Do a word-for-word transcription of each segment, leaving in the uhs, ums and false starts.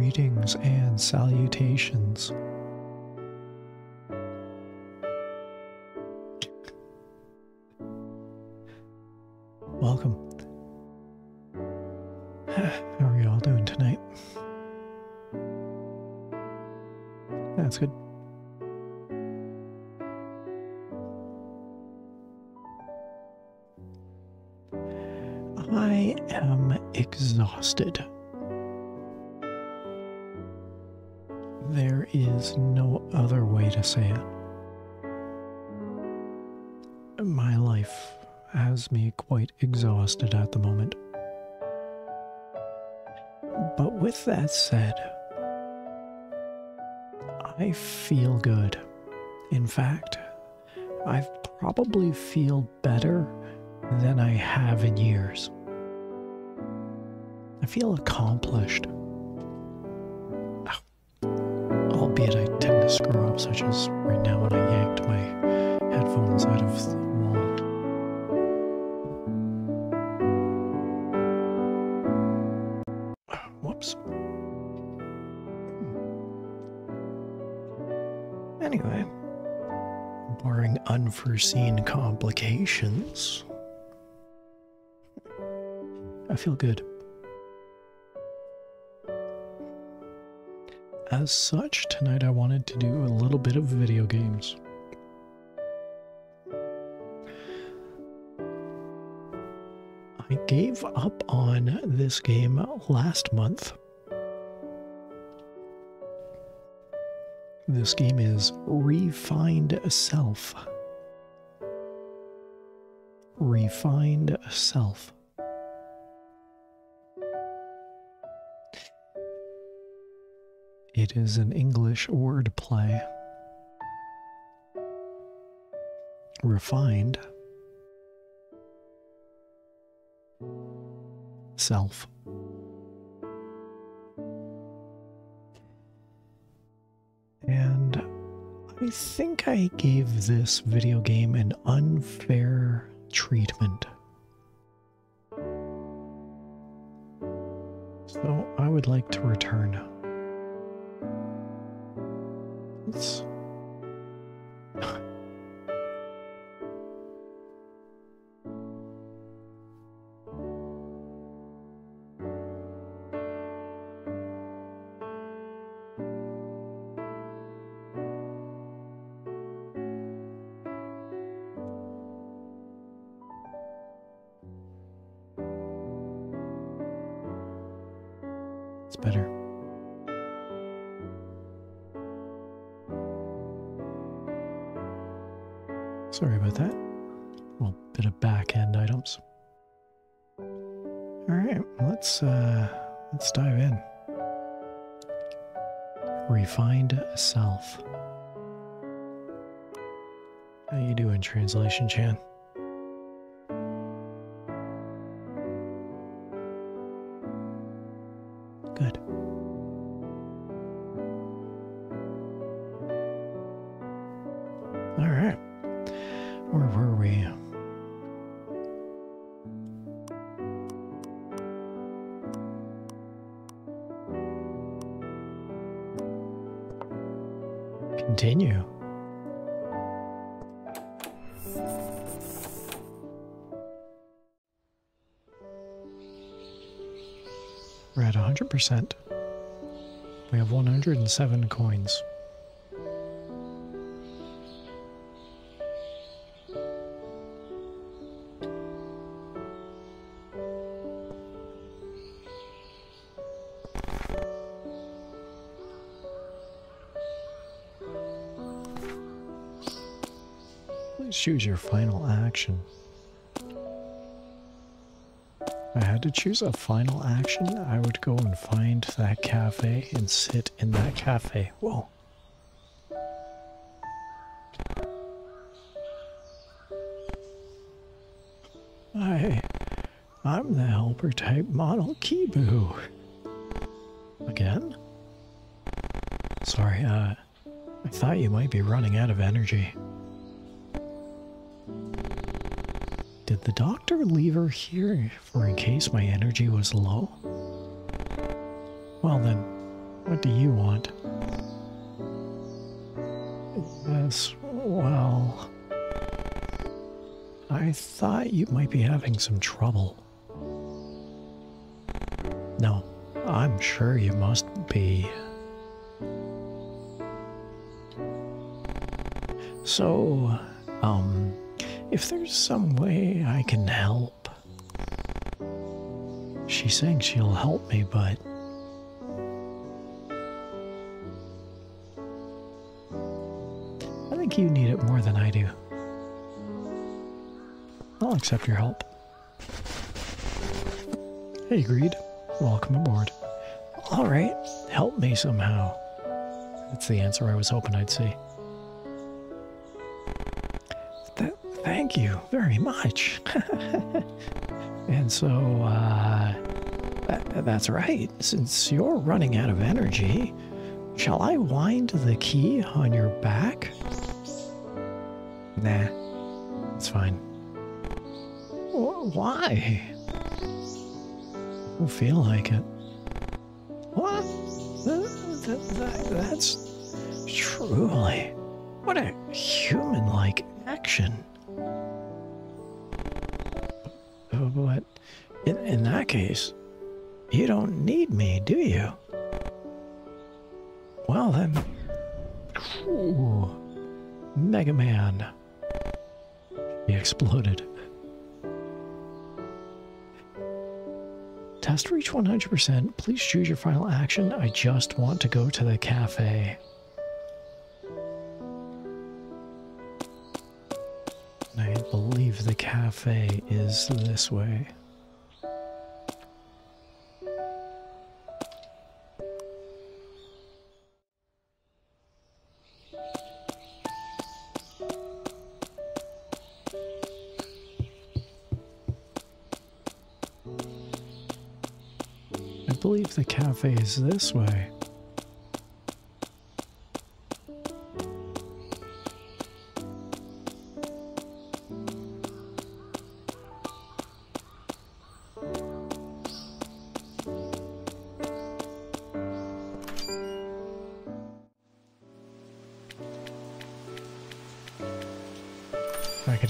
Greetings and salutations. Welcome. How are y'all doing tonight? That's good. I am exhausted. There is no other way to say it. My life has me quite exhausted at the moment. But with that said, I feel good. In fact, I probably feel better than I have in years. I feel accomplished. Albeit I tend to screw up, such as right now when I yanked my headphones out of the wallet. Whoops. Anyway, barring unforeseen complications, I feel good. As such, tonight I wanted to do a little bit of video games. I gave up on this game last month. This game is ReFind Self. ReFind Self. It is an English word play. Refined. Self. And I think I gave this video game an unfair treatment. So I would like to return. It's better. Sorry about that. A little bit of back-end items. Alright, let's uh, let's dive in. Refined Self. How you doing, Translation Chan? Good. Alright. Where were we? Continue. We're at one hundred percent. We have one hundred seven coins. Choose your final action. If I had to choose a final action, I would go and find that cafe and sit in that cafe. Whoa. I, I'm the helper type model Kibou. Again? Sorry, uh, I thought you might be running out of energy. Did the doctor leave her here for in case my energy was low? Well then, What do you want? Yes, well... I thought you might be having some trouble. No, I'm sure you must be. So, um, if there's some way I can help... She's saying she'll help me, but... I think you need it more than I do. I'll accept your help. Hey, Greed. Welcome aboard. Alright, help me somehow. That's the answer I was hoping I'd see. Th thank you very much. And so, uh, that, that's right. Since you're running out of energy, shall I wind the key on your back? Nah, it's fine. Why? I don't feel like it. What? That, that, that, that's truly... What a human-like action. But in, in that case, you don't need me, do you? Well then, ooh, Mega Man. He exploded. Test reach one hundred percent. Please choose your final action. I just want to go to the cafe. I believe the cafe is this way. I believe the cafe is this way.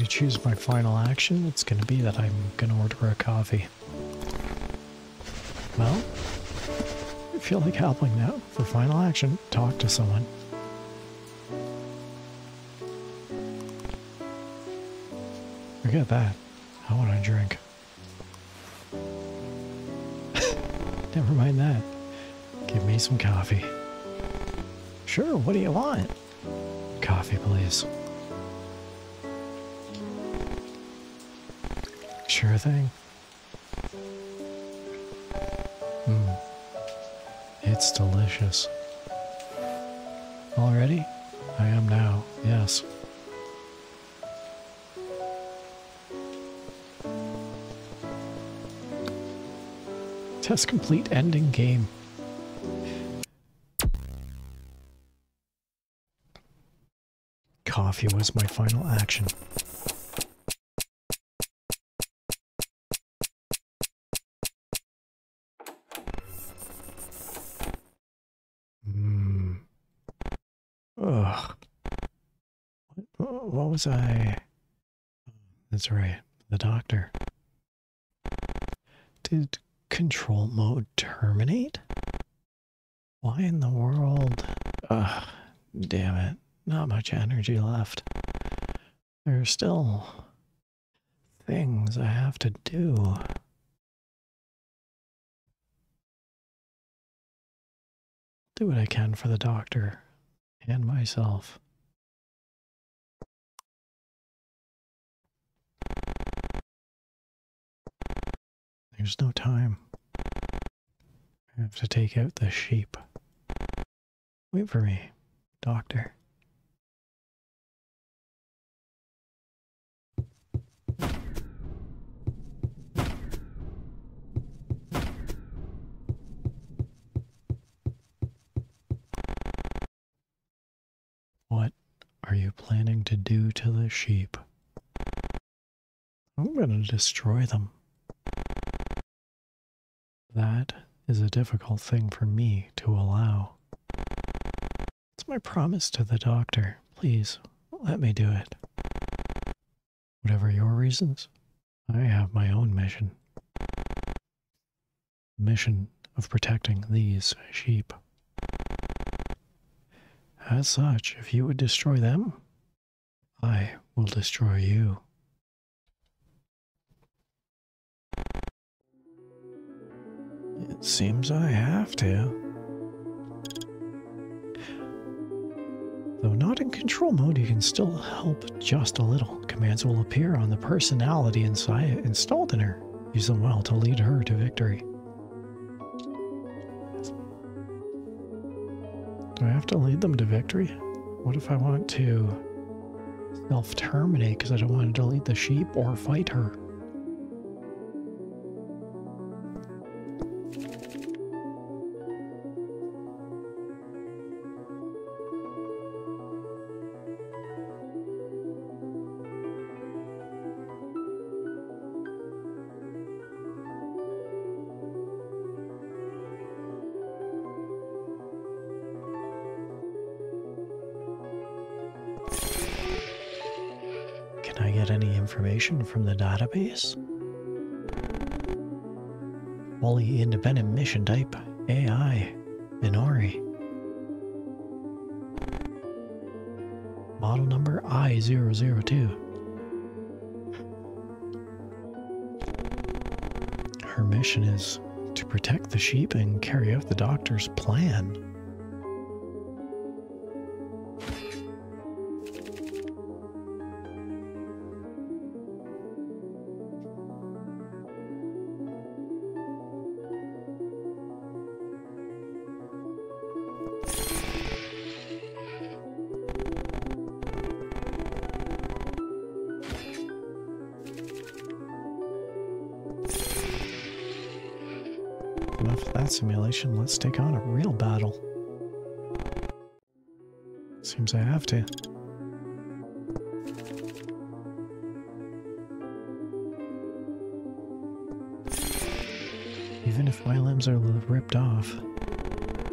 Choose my final action, it's going to be that I'm going to order a coffee. Well, if you feel like helping now, for final action, talk to someone. Forget that. I want a drink. Never mind that. Give me some coffee. Sure, what do you want? Coffee, please. Sure thing. Mmm. It's delicious. Already? I am now, yes. Test complete, ending game. Coffee was my final action. I... That's right, the doctor. Did control mode terminate? Why in the world? Ugh, damn it. Not much energy left. There are still things I have to do. Do what I can for the doctor and myself. There's no time. I have to take out the sheep. Wait for me, doctor. What are you planning to do to the sheep? I'm gonna destroy them. That is a difficult thing for me to allow. It's my promise to the doctor. Please, let me do it. Whatever your reasons, I have my own mission. The mission of protecting these sheep. As such, if you would destroy them, I will destroy you. It seems I have to. Though not in control mode, you can still help just a little. Commands will appear on the personality inside installed in her. Use them well to lead her to victory. Do I have to lead them to victory? What if I want to self-terminate because I don't want to lead the sheep or fight her? From the database? Fully independent mission type, A I, Inori. Model number I zero zero two. Her mission is to protect the sheep and carry out the doctor's plan. Simulation, let's take on a real battle. Seems I have to. Even if my limbs are ripped off,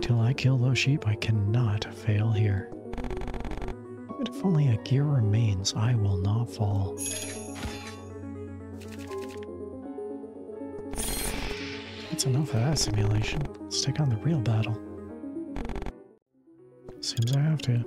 till I kill those sheep, I cannot fail here. But if only a gear remains, I will not fall. That's enough of that simulation. Let's take on the real battle. Seems I have to.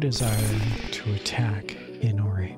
Desire to attack Inori.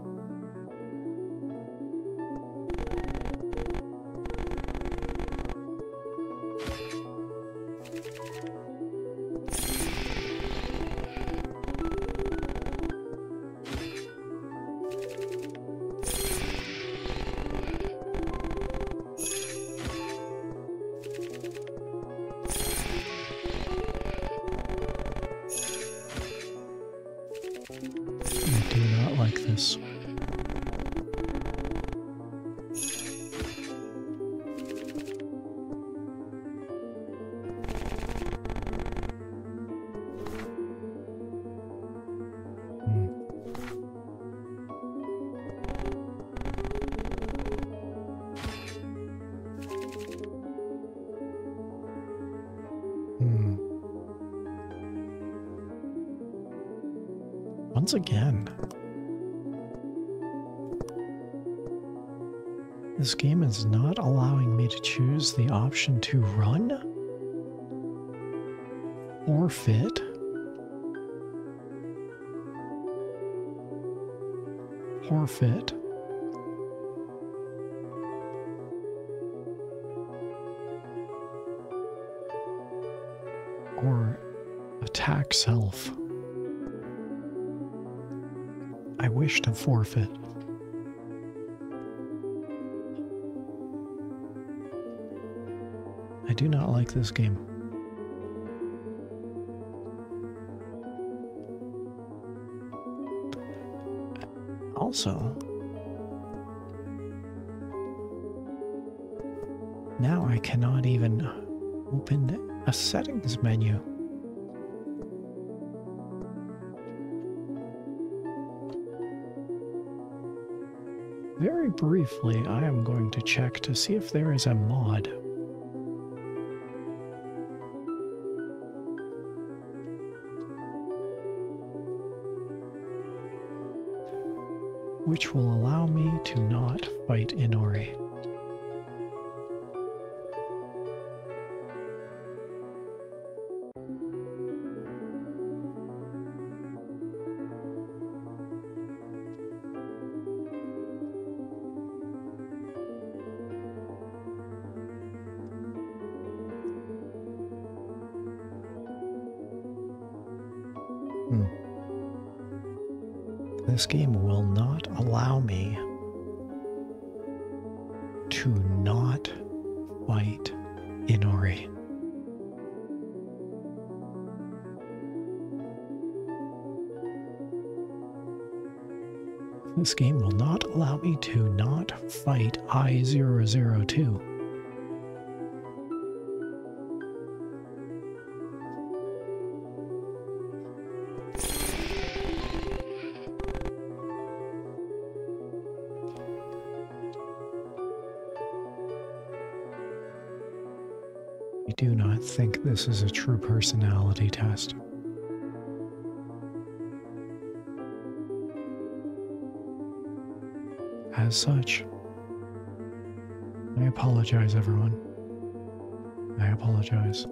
Once again, this game is not allowing me to choose the option to run, forfeit, forfeit, or attack self. I wish to forfeit. I do not like this game. also. Now I cannot even open a settings menu. Very briefly, I am going to check to see if there is a mod. Which will allow me to not fight Inori. This game will not allow me to not fight Inori. This game will not allow me to not fight I zero zero two. Think this is a true personality test. As such, I apologize, everyone. I apologize.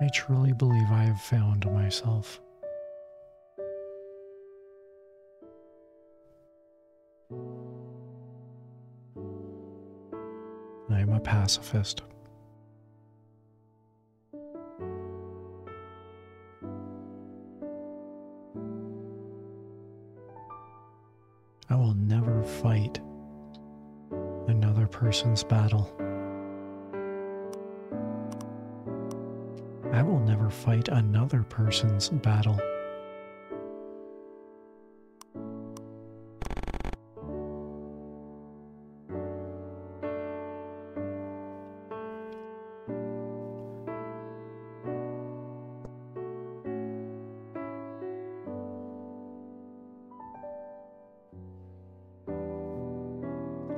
I truly believe I have found myself. I am a pacifist. I will never fight another person's battle. I will never fight another person's battle.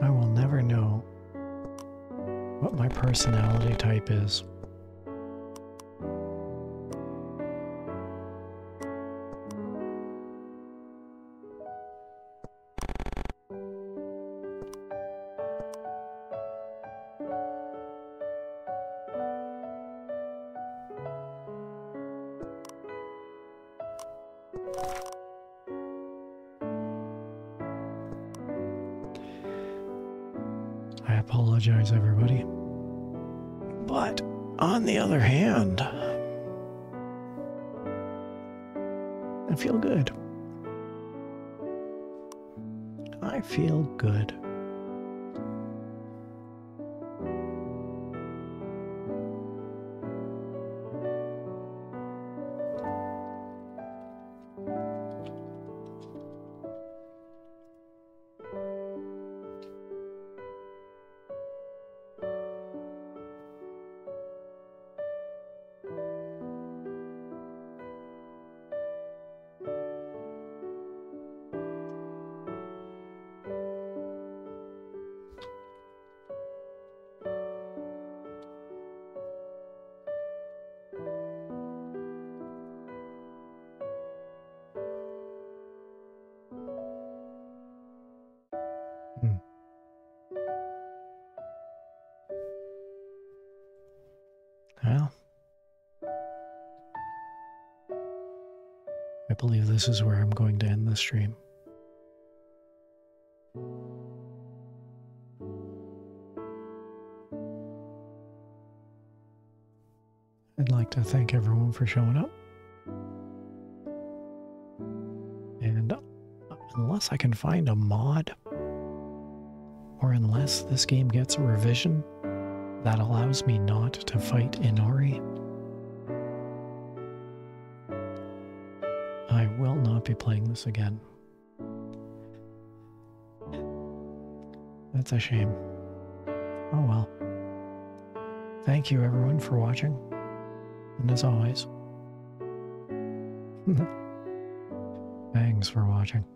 I will never know what my personality type is. I apologize, everybody. But on the other hand, I feel good. I feel good. I I believe this is where I'm going to end the stream. I'd like to thank everyone for showing up. And unless I can find a mod, or unless this game gets a revision that allows me not to fight Inori, I will not be playing this again. That's a shame. Oh well. Thank you everyone for watching. And as always, thanks for watching.